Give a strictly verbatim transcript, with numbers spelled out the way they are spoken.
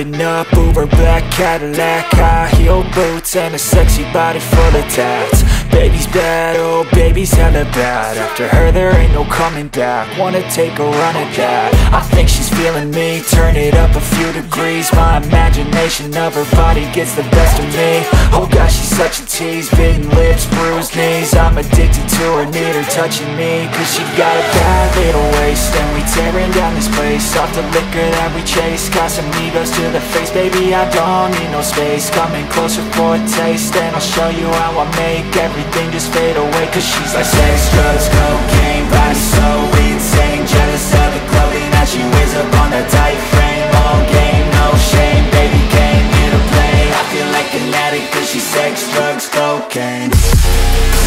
Riding up Uber black Cadillac, high heel boots and a sexy body full of tats. Baby's bad, oh baby's hella bad. After her there ain't no coming back. Wanna take a run at that. I think she's feeling me, turn it up a few degrees. My imagination of her body gets the best of me. Oh gosh, she's such a tease, bitten lips, bruised knees. I'm addicted to her, need her touching me. Cause she got a bad little waist, and we tearing down this place off the liquor that we chase. Casamigos to the face, baby I don't need no space. Coming closer for a taste, and I'll show you how I make every everything just fade away. Cause she's like sex, drugs, cocaine, life's so insane. Jealous of the clothing that she wears up on that tight frame. All game, no shame, baby came here to play. I feel like an addict cause she's sex, drugs, cocaine.